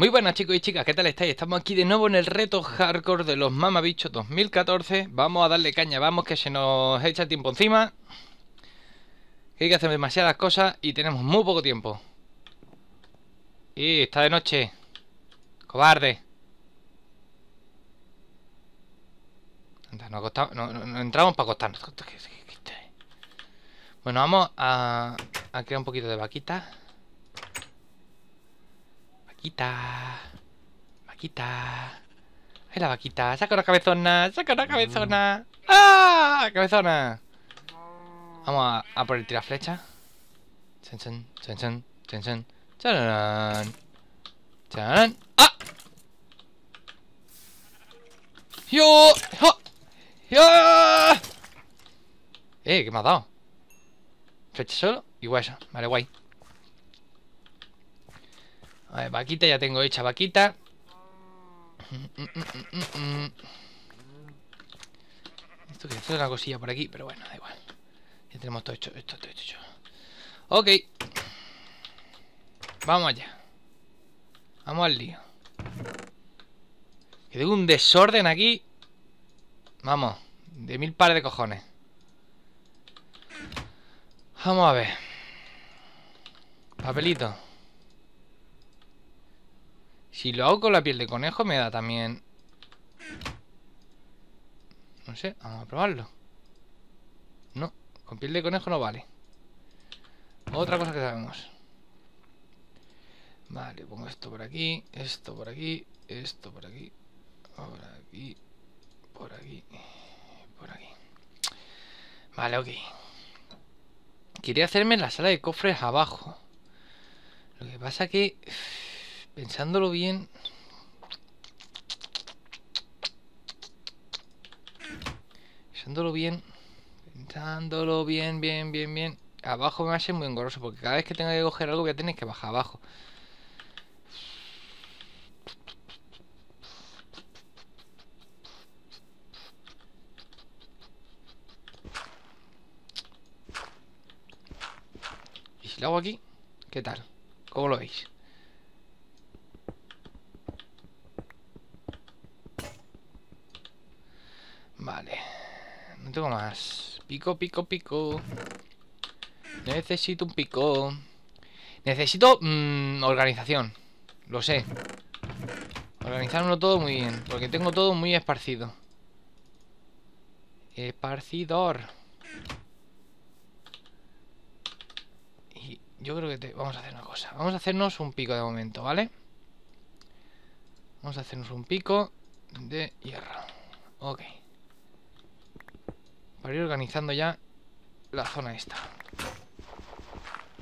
Muy buenas chicos y chicas, ¿qué tal estáis? Estamos aquí de nuevo en el reto hardcore de los mamabichos 2014. Vamos a darle caña, vamos que se nos echa el tiempo encima. Hay que hacer demasiadas cosas y tenemos muy poco tiempo. Y está de noche. Cobarde. Anda, no entramos para acostarnos. Bueno, vamos a crear un poquito de vaquita. Vaquita, vaquita. Ay, la vaquita. Saca una cabezona, saca una cabezona. ¡Ah! ¡Cabezona! Vamos a por el tiraflecha. Chan, chan, chan, chan, chan, chan. Charan. Charan. ¡Ah! ¡Yo! ¡Jo! ¡Yo! ¿Qué me has dado? Flecha solo y hueso. Vale, guay. A ver, vaquita, ya tengo hecha vaquita. Esto que es una cosilla por aquí, pero bueno, da igual. Ya tenemos todo hecho, esto todo hecho. Ok. Vamos allá. Vamos al lío. Que tengo un desorden aquí. Vamos, de mil pares de cojones. Vamos a ver. Papelito. Si lo hago con la piel de conejo me da también. No sé, vamos a probarlo. No, con piel de conejo no vale. Otra cosa que sabemos. Vale, pongo esto por aquí, esto por aquí, esto por aquí, por aquí, por aquí, por aquí. Vale, ok. Quería hacerme la sala de cofres abajo. Lo que pasa que... pensándolo bien... pensándolo bien... Abajo me va a ser muy engorroso, porque cada vez que tenga que coger algo voy a tener que bajar abajo. ¿Y si lo hago aquí? ¿Qué tal? ¿Cómo lo veis? Vale, no tengo más. Pico, pico, pico. Necesito un pico. Necesito organización. Lo sé. Organizarlo todo muy bien, porque tengo todo muy esparcido. Esparcidor. Y yo creo que vamos a hacer una cosa. Vamos a hacernos un pico de momento, ¿vale? Vamos a hacernos un pico de hierro. Ok. Para ir organizando ya la zona esta.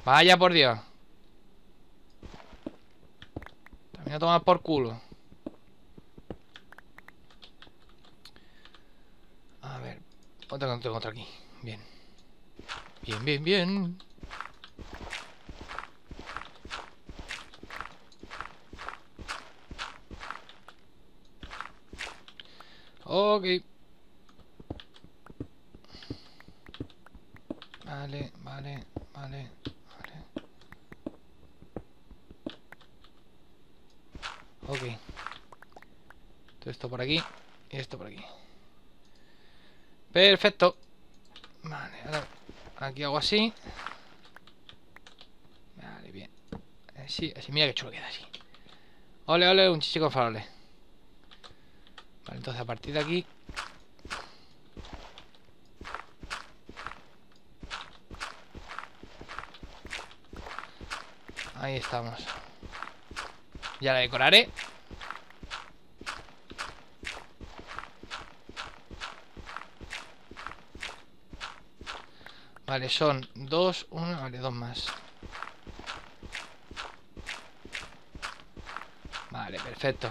Vaya por Dios. También a tomar por culo. A ver, tengo otra aquí. Bien. Bien, bien, bien. Ok. Vale, vale, vale, vale. Ok. Todo esto por aquí y esto por aquí. Perfecto. Vale, ahora aquí hago así. Vale, bien. Así, así, mira qué chulo queda así. Ole, ole, un chichi con faroles. Vale, entonces a partir de aquí... ahí estamos. Ya la decoraré. Vale, son dos, uno, vale, dos más. Vale, perfecto.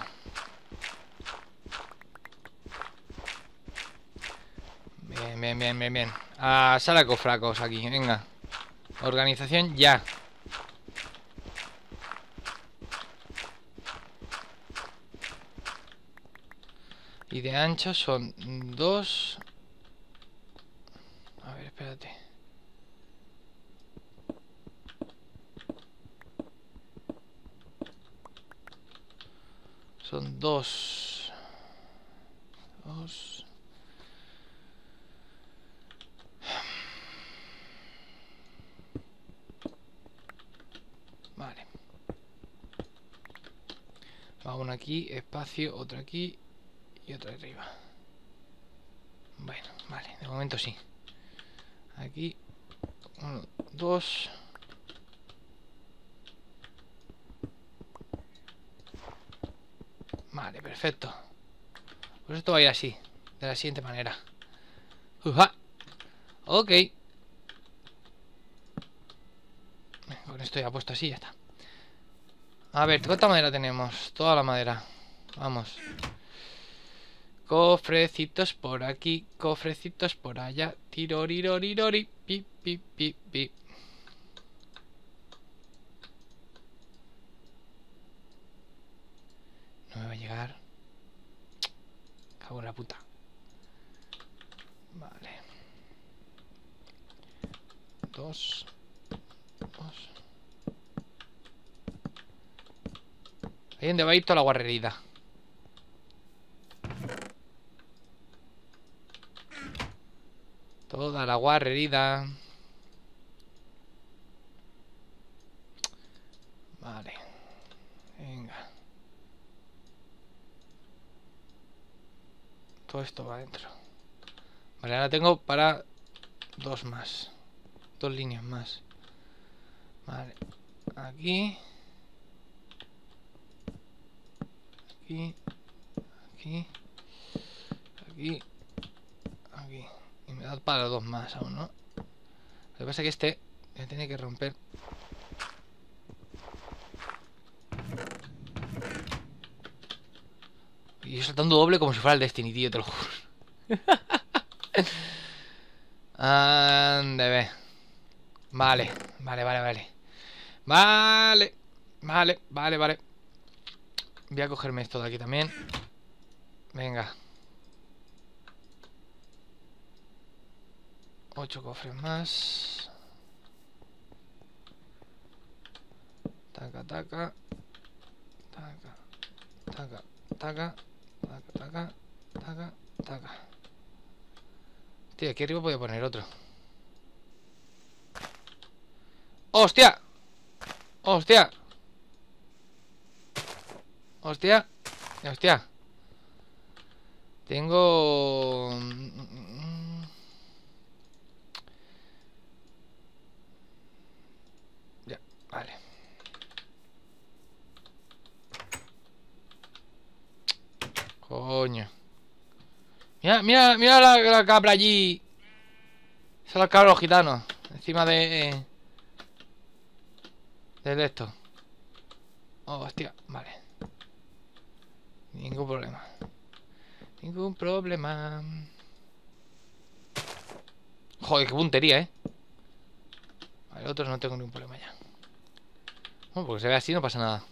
Bien, bien, bien, bien, bien. A sala cofracos aquí, venga. Organización ya. Y de ancho son dos. A ver, espérate. Son dos. Dos. Vale. Va una aquí, espacio, otra aquí y otra arriba. Bueno, vale, de momento sí. Aquí, uno, dos. Vale, perfecto. Pues esto va a ir así, de la siguiente manera. ¡Uja! Ok. Con esto ya puesto así, ya está. A ver, ¿cuánta madera tenemos? Toda la madera. Vamos. Cofrecitos por aquí, cofrecitos por allá. Tirorirorirori. Pi, pi, pi, pi. No me va a llegar. Cago en la puta. Vale. Dos. Dos. Ahí donde va a ir toda la guarrerida. Toda la guarrerida. Vale. Venga. Todo esto va adentro. Vale, ahora tengo para dos más. Dos líneas más. Vale. Aquí. Aquí. Aquí. Aquí. Aquí. Y me da para dos más aún, ¿no? Lo que pasa es que este ya tiene que romper. Y yo saltando doble como si fuera el Destiny, tío, te lo juro. Ande, ve. Vale, vale, vale, vale. Vale, vale, vale, vale. Voy a cogerme esto de aquí también. Venga. 8 cofres más. Taca, taca. Taca, taca, taca. Taca, taca, taca, taca. Tío, aquí arriba voy a poner otro. ¡Hostia! ¡Hostia! ¡Hostia! ¡Hostia! Tengo... Ya, vale. Coño. Mira, mira, mira la cabra allí. Son los cabros gitanos. Encima de... del esto. Oh, hostia, vale. Ningún problema. Ningún problema. Joder, qué puntería, eh. Vale, otros no tengo ningún problema ya. Bueno, porque se ve así, no pasa nada.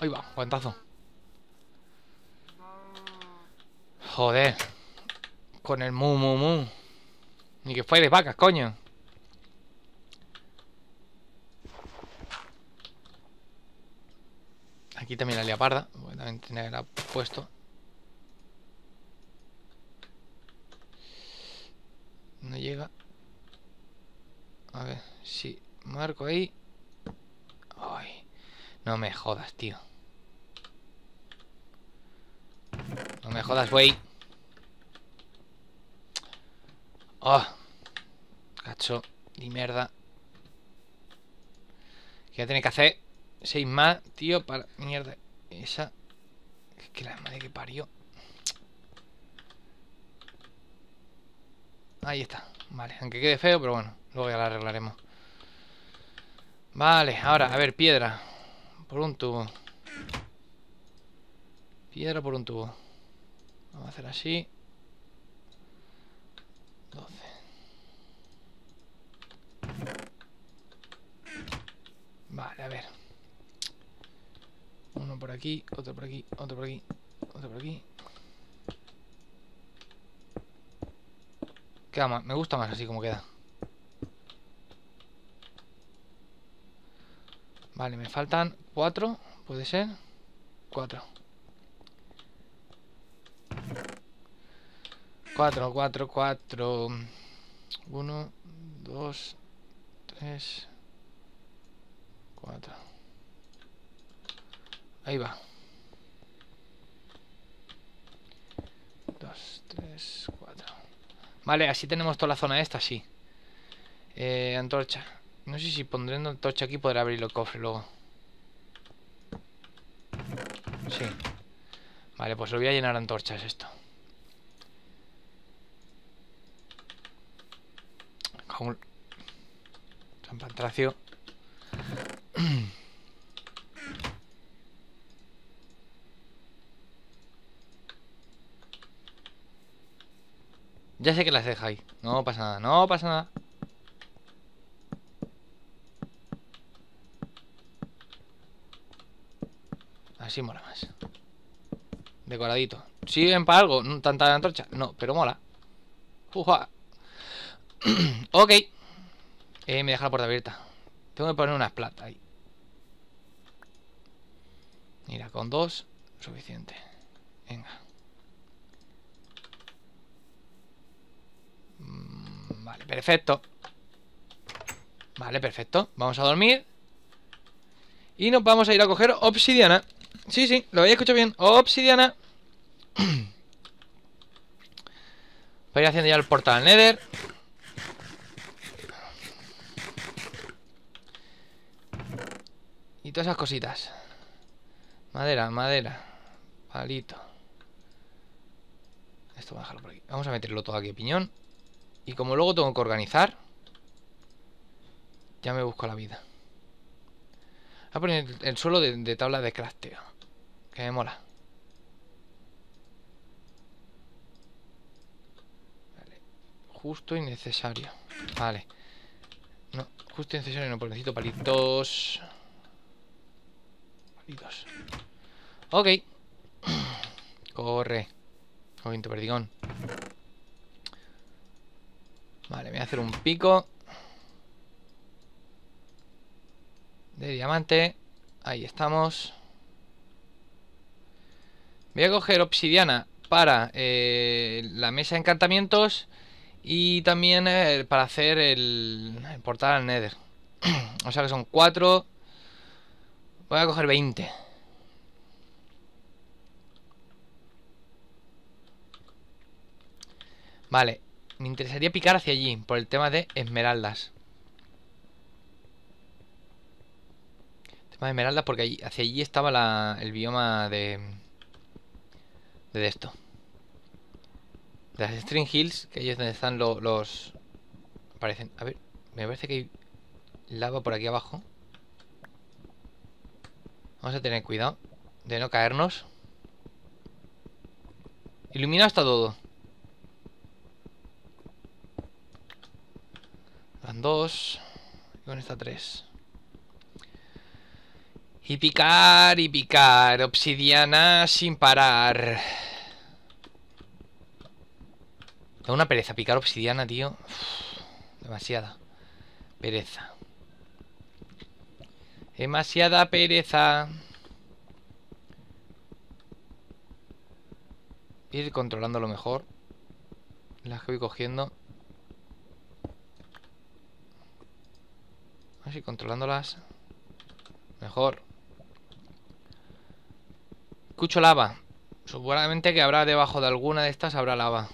Ahí va, guantazo. Joder. Con el mu, mu, mu. Ni que fueres vacas, coño. Aquí también la leoparda. Bueno, también tenía que la puesto. No llega. A ver, sí. Marco ahí. Ay. No me jodas, tío. No me jodas, güey. Oh. Cacho. Ni mierda. Que voy a tener que hacer 6 más, tío, para... Mierda. Esa... Es que la madre que parió. Ahí está. Vale, aunque quede feo, pero bueno. Luego ya la arreglaremos. Vale, ahora, a ver, piedra. Por un tubo. Piedra por un tubo. Vamos a hacer así. 12. Vale, a ver. Uno por aquí, otro por aquí, otro por aquí, otro por aquí. Queda más, me gusta más así como queda. Vale, me faltan 4. puede ser 4 1, 2, 3, 4. Ahí va. 2, 3, 4. Vale, así tenemos toda la zona esta, sí. Antorcha. No sé si pondré una antorcha aquí, podré abrir los cofres luego. Sí. Vale, pues lo voy a llenar de antorchas esto. San Patracio. Ya sé que las dejáis. No pasa nada, no pasa nada. Así mola más. Decoradito. ¿Sirven para algo? ¿Tanta antorcha? No, pero mola. Uja. Ok. Me deja la puerta abierta. Tengo que poner unas platas ahí. Mira, con dos, suficiente. Venga. Vale, perfecto. Vale, perfecto. Vamos a dormir. Y nos vamos a ir a coger obsidiana. Sí, sí, lo habéis escuchado bien. Obsidiana. Voy a ir haciendo ya el portal Nether. Y todas esas cositas. Madera, madera. Palito. Esto voy a dejarlo por aquí. Vamos a meterlo todo aquí, piñón. Y como luego tengo que organizar, ya me busco la vida. Voy a poner el suelo de tabla de crafteo, que me mola. Vale. Justo y necesario. Vale. No, justo y necesario no, porque necesito palitos. Palitos. Ok. Corre. Viento perdigón. Vale, me voy a hacer un pico de diamante. Ahí estamos. Voy a coger obsidiana para la mesa de encantamientos. Y también para hacer el portal al Nether. O sea que son 4. Voy a coger 20. Vale. Me interesaría picar hacia allí, por el tema de esmeraldas. El tema de esmeraldas, porque allí, hacia allí estaba el bioma de esto. De las String Hills, que ahí es donde están los... Aparecen... A ver, me parece que hay lava por aquí abajo. Vamos a tener cuidado de no caernos. Iluminado está todo. Van 2. Y con esta 3. Y picar, obsidiana sin parar. Da una pereza picar obsidiana, tío. Uf, demasiada pereza. Demasiada pereza. Ir controlando lo mejor. Las que voy cogiendo. Y controlándolas mejor. Escucho lava. Seguramente que habrá debajo de alguna de estas, habrá lava.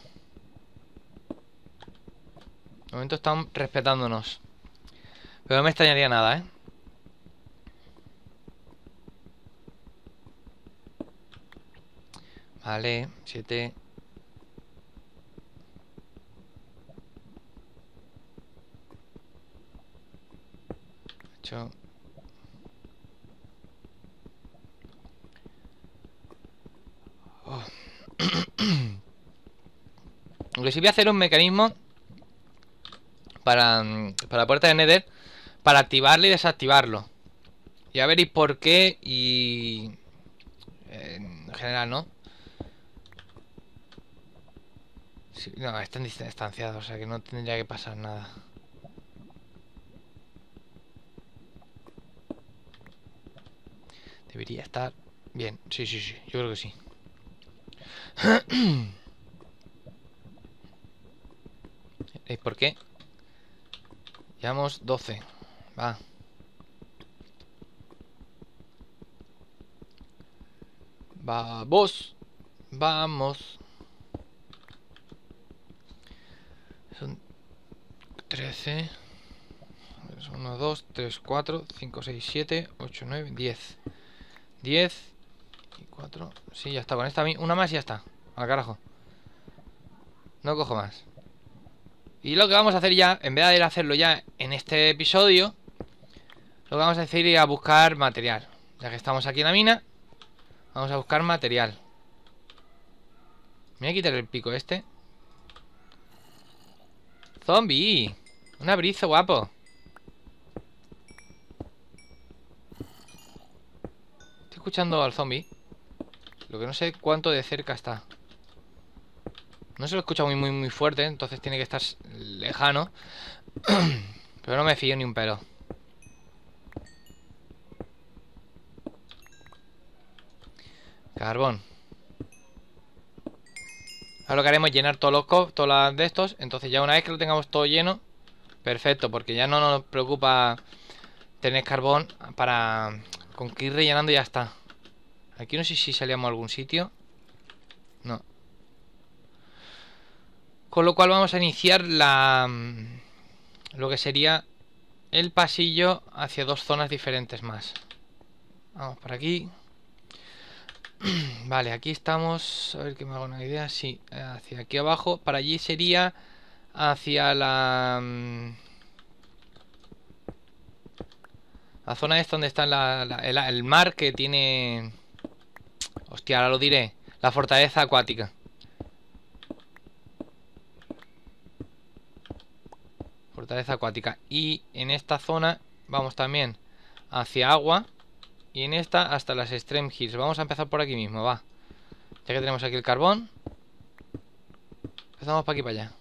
De momento están respetándonos, pero no me extrañaría nada, ¿eh? Vale, 7. Oh. Lo que sí voy a hacer un mecanismo para la puerta de Nether, para activarlo y desactivarlo. Ya veréis por qué. Y en general, ¿no? Sí, no, están distanciados, o sea que no tendría que pasar nada. Debería estar bien. Sí, sí, sí. Yo creo que sí. ¿Y por qué? Llevamos 12. Va. Vamos. Vamos. Son 13. 1, 2, 3, 4, 5, 6, 7, 8, 9, 10. 10 y 4. Sí, ya está. Con esta una más y ya está. Al carajo. No cojo más. Y lo que vamos a hacer ya, en vez de hacerlo ya en este episodio, lo que vamos a hacer es ir a buscar material. Ya que estamos aquí en la mina, vamos a buscar material. Me voy a quitar el pico este. ¡Zombie! Un abrizo guapo. Estoy escuchando al zombie. Lo que no sé cuánto de cerca está. No se lo escucha muy fuerte, entonces tiene que estar lejano. Pero no me fío ni un pelo. Carbón. Ahora lo que haremos es llenar todos los cofres, todas las de estos. Entonces ya una vez que lo tengamos todo lleno, perfecto, porque ya no nos preocupa tener carbón para con que ir rellenando y ya está. Aquí no sé si salíamos a algún sitio. No. Con lo cual vamos a iniciar lo que sería el pasillo hacia dos zonas diferentes más. Vamos por aquí. Vale, aquí estamos. A ver que me hago una idea. Sí, hacia aquí abajo. Para allí sería hacia la zona esta donde está el mar que tiene... Hostia, ahora lo diré. La fortaleza acuática. Fortaleza acuática. Y en esta zona vamos también hacia agua. Y en esta hasta las Extreme Hills. Vamos a empezar por aquí mismo, va. Ya que tenemos aquí el carbón, empezamos para aquí y para allá.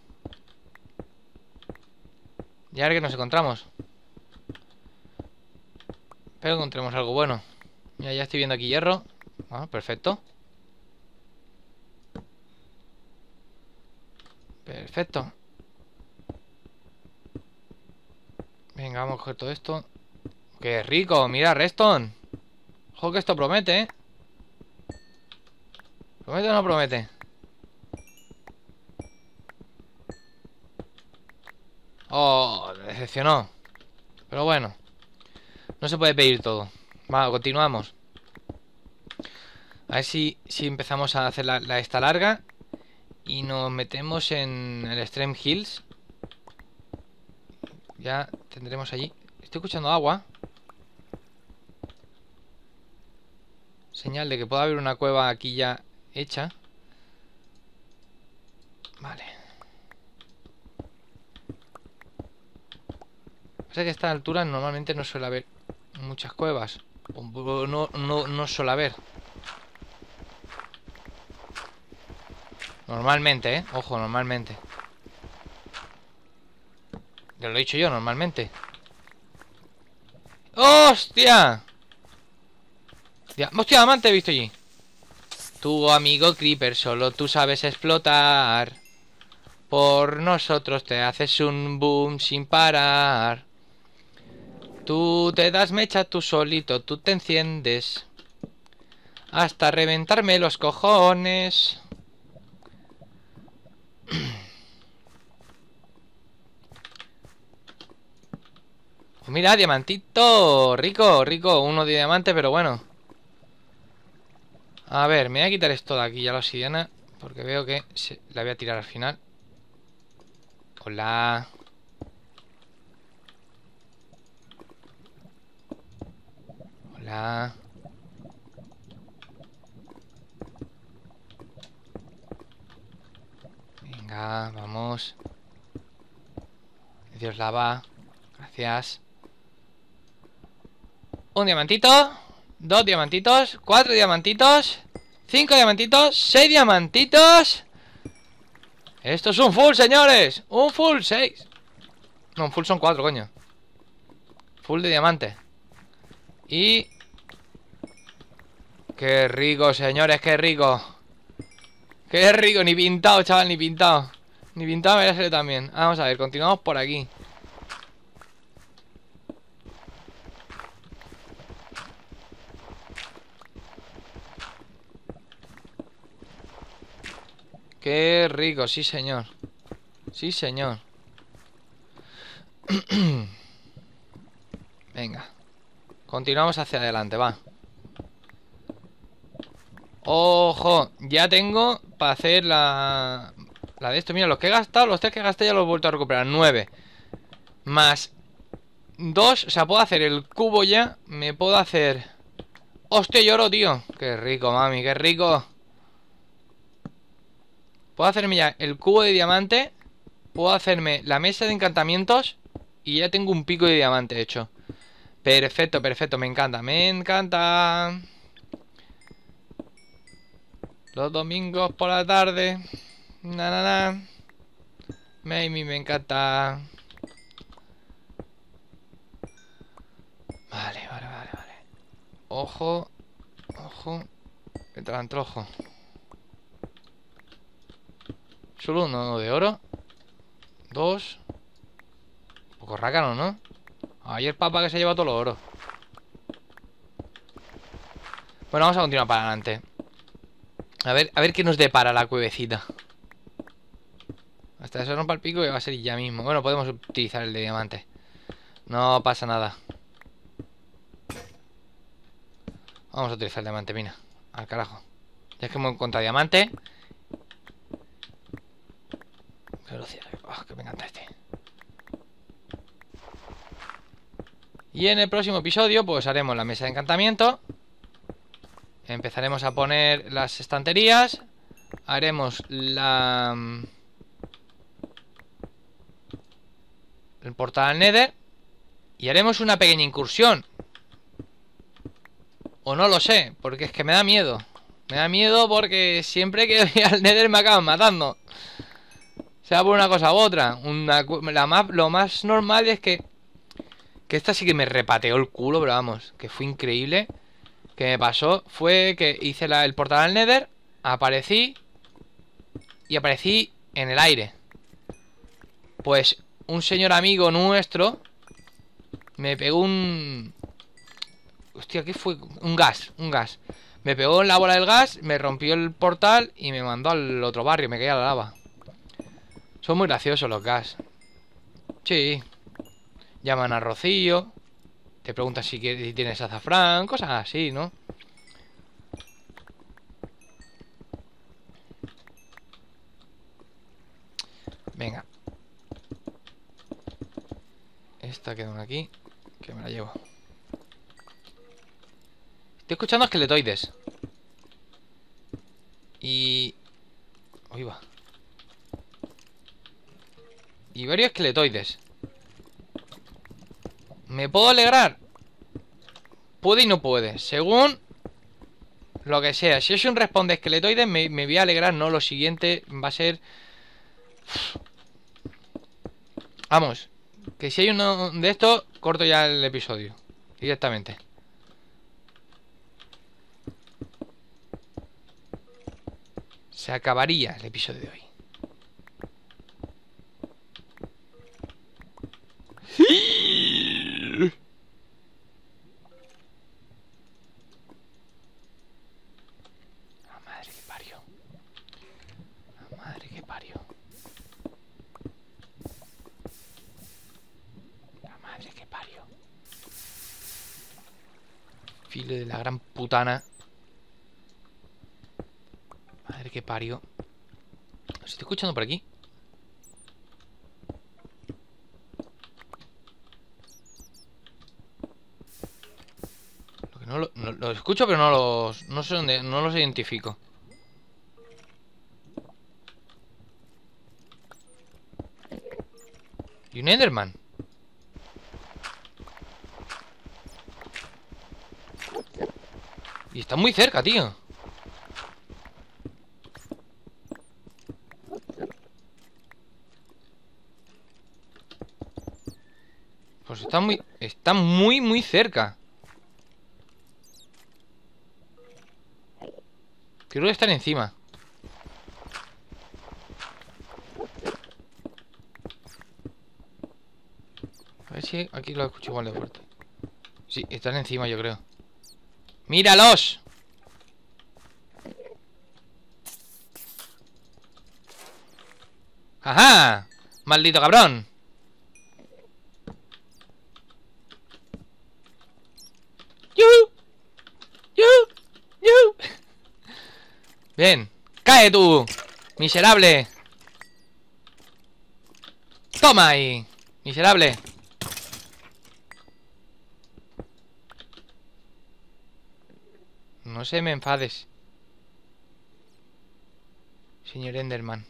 Y a ver qué nos encontramos. Pero encontremos algo bueno. Mira, ya estoy viendo aquí hierro. Ah, perfecto. Perfecto. Venga, vamos a coger todo esto. ¡Qué rico! ¡Mira, Reston! Ojo que esto promete, ¿eh? ¿Promete o no promete? ¡Oh! Decepcionó. Pero bueno, no se puede pedir todo. Va, continuamos. A ver si empezamos a hacer la esta larga y nos metemos en el Extreme Hills. Ya tendremos allí. Estoy escuchando agua. Señal de que puede haber una cueva aquí ya hecha. Vale. Pasa que a esta altura normalmente no suele haber muchas cuevas. O no suele haber. Normalmente, ¿eh? Ojo, normalmente. Ya lo he dicho yo, normalmente. ¡Hostia! ¡Hostia, además te he visto allí! Tu amigo Creeper, solo tú sabes explotar. Por nosotros te haces un boom sin parar. Tú te das mecha tú solito, tú te enciendes. Hasta reventarme los cojones. Pues mira, diamantito. Rico, rico. Uno de diamante, pero bueno. A ver, me voy a quitar esto de aquí ya, la obsidiana. Porque veo que la voy a tirar al final. Hola. Hola. Venga, vamos. Dios lava. Gracias. Un diamantito, dos diamantitos, cuatro diamantitos, cinco diamantitos, seis diamantitos. Esto es un full, señores. Un full, 6. No, un full son 4, coño. Full de diamante. Y Qué rico, señores, qué rico. Qué rico, ni pintado, chaval, ni pintado. Ni pintado merece también. Vamos a ver, continuamos por aquí. Qué rico, sí señor. Sí señor. Venga, continuamos hacia adelante, va. Ojo, ya tengo para hacer la de esto. Mira, los que he gastado, los 3 que gasté ya los he vuelto a recuperar, 9 más 2, o sea, puedo hacer el cubo ya. Me puedo hacer... Hostia, lloro, tío. Qué rico, mami, qué rico. Puedo hacerme ya el cubo de diamante. Puedo hacerme la mesa de encantamientos. Y ya tengo un pico de diamante hecho. Perfecto, perfecto. Me encanta, me encanta. Los domingos por la tarde. Na, na, na. Me encanta. Vale, vale, vale, vale. Ojo. Ojo. Que te la antrojo. Solo uno de oro. 2. Un poco rácano, ¿no? Ahí el papá que se lleva todo el oro. Bueno, vamos a continuar para adelante. A ver qué nos depara la cuevecita. Hasta eso rompa el pico y va a ser ya mismo. Bueno, podemos utilizar el de diamante. No pasa nada. Vamos a utilizar el diamante, mira. Al carajo. Ya es que hemos encontrado diamante. Oh, que me encanta este. Y en el próximo episodio pues haremos la mesa de encantamiento. Empezaremos a poner las estanterías. Haremos el portal al Nether. Y haremos una pequeña incursión. O no lo sé, porque es que me da miedo. Me da miedo porque siempre que voy al Nether me acaban matando. Sea por una cosa u otra. Lo más normal es que esta sí que me repateó el culo, pero vamos, que fue increíble. Que me pasó fue que hice el portal al Nether, aparecí y aparecí en el aire. Pues un señor amigo nuestro me pegó un... Hostia, ¿qué fue? Un gas. Me pegó en la bola del gas, me rompió el portal y me mandó al otro barrio, me caí a la lava. Son muy graciosos los gas. Sí. Llaman a Rocío. Te preguntan si tienes azafrán. Cosas así, ¿no? Venga. Esta queda una aquí. Que me la llevo. Estoy escuchando esqueletoides. Y... Uy, va. Y varios esqueletoides. ¿Me puedo alegrar? Puede y no puede. Según lo que sea. Si es un respawn de esqueletoides, me voy a alegrar. No, lo siguiente va a ser... Vamos. Que si hay uno de estos, corto ya el episodio. Directamente. Se acabaría el episodio de hoy. La madre que parió. Filo de la gran putana. Madre que parió. ¿Os estoy escuchando por aquí? Lo escucho, pero no sé dónde, no los identifico. ¿Y un Enderman? Y está muy cerca, tío. Pues está muy cerca. Creo que están encima. A ver si aquí lo escucho igual de fuerte. Sí, están encima, yo creo. ¡Míralos! ¡Ajá! ¡Maldito cabrón! ¡Yuhu! ¡Yuhu! ¡Yuhu! Bien. ¡Cae tú! ¡Miserable! ¡Toma ahí! ¡Miserable! No se me enfades, señor Enderman.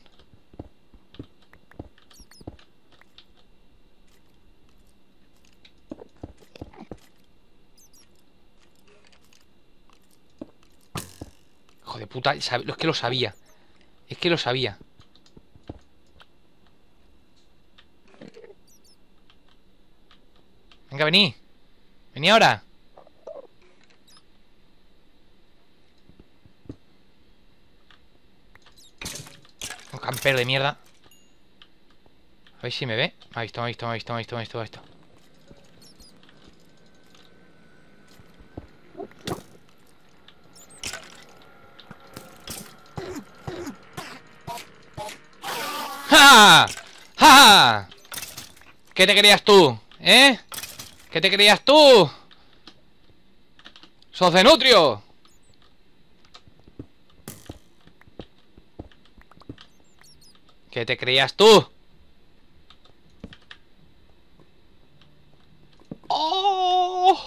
Hijo de puta, es que lo sabía. Es que lo sabía. Venga, vení. Vení ahora. Camper de mierda. A ver si me ve. Me ha visto, me ha visto, me ha visto, me ha visto, me ha visto, me ha visto. ¡Ja! ¡Ja! ¿Qué te creías tú? ¿Eh? ¿Qué te creías tú? ¡Sos de nutrio! ¿Qué te creías tú? Vale,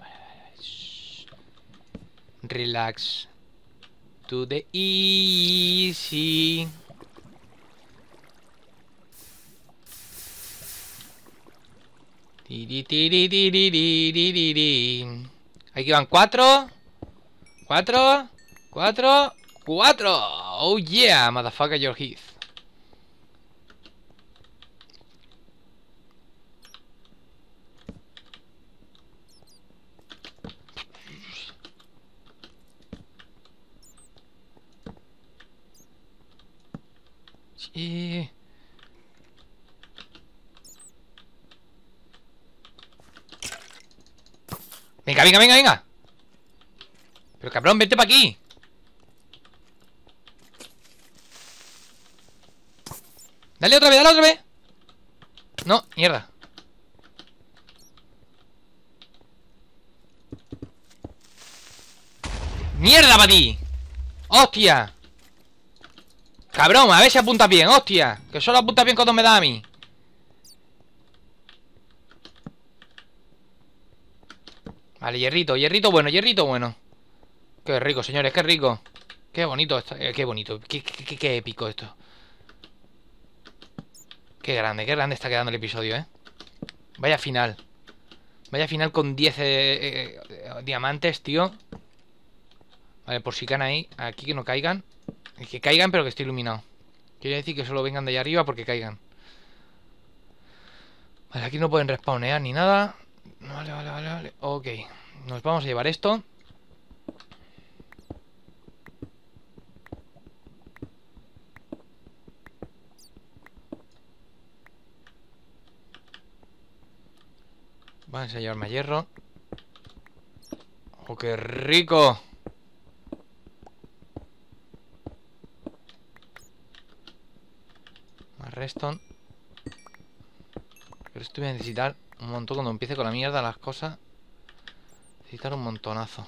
vale, vale. Shh. Relax. To the easy. Aquí van 4 4 4 4. Oh yeah, motherfucker, your heath. Sí. Venga, venga, venga, venga. Pero cabrón, vete para aquí. Dale otra vez, dale otra vez. No, mierda. Mierda para ti. Hostia. Cabrón, a ver si apuntas bien, hostia. Que solo apuntas bien cuando me da a mí. Vale, hierrito, hierrito bueno, hierrito bueno. Qué rico, señores, qué rico. Qué bonito esto, qué bonito. Qué épico esto. Qué grande está quedando el episodio, eh. Vaya final. Vaya final con 10 diamantes, tío. Vale, por si caen ahí. Aquí que no caigan. Que caigan, pero que esté iluminado. Quiere decir que solo vengan de allá arriba porque caigan. Vale, aquí no pueden respawnear ni nada. Vale, vale, vale, vale. Ok. Nos vamos a llevar esto. Vamos a llevarme a hierro. ¡Oh, qué rico! Más redstone. Pero esto voy a necesitar un montón cuando empiece con la mierda las cosas. Necesitar un montonazo.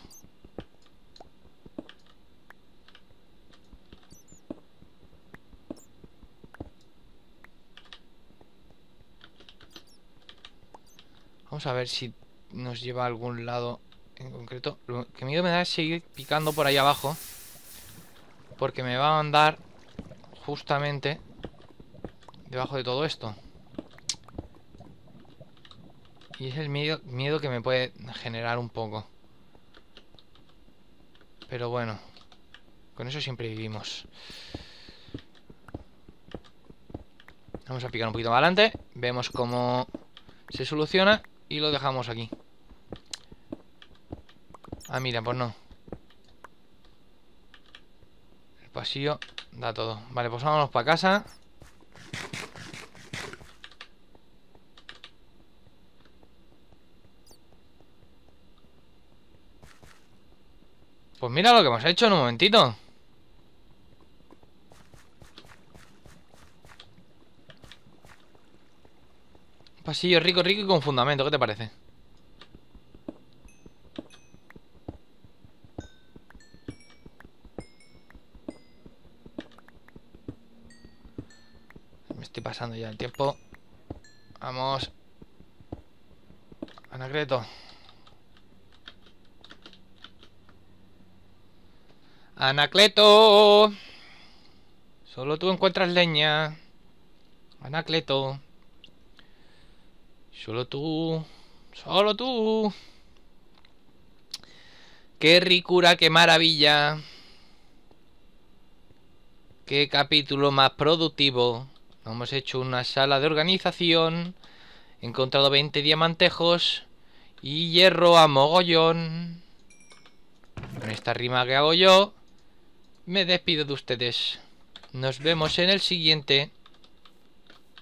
Vamos a ver si nos lleva a algún lado en concreto. Lo que miedo me da es seguir picando por ahí abajo, porque me va a mandar justamente debajo de todo esto. Y es el miedo que me puede generar un poco. Pero bueno, con eso siempre vivimos. Vamos a picar un poquito más adelante. Vemos cómo se soluciona y lo dejamos aquí. Ah, mira, pues no. El pasillo da todo. Vale, pues vámonos para casa. Pues mira lo que hemos hecho en un momentito. Pasillo rico, rico y con fundamento, ¿qué te parece? Me estoy pasando ya el tiempo. Vamos. Anacreto. Anacleto, solo tú encuentras leña. Anacleto, solo tú. Qué ricura, qué maravilla. Qué capítulo más productivo. Hemos hecho una sala de organización. He encontrado 20 diamantejos y hierro a mogollón. Con esta rima que hago yo, me despido de ustedes. Nos vemos en el siguiente.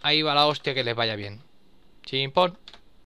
Ahí va la hostia, que les vaya bien. Chimpón.